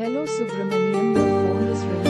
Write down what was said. Hello Subramaniam, your phone is ringing.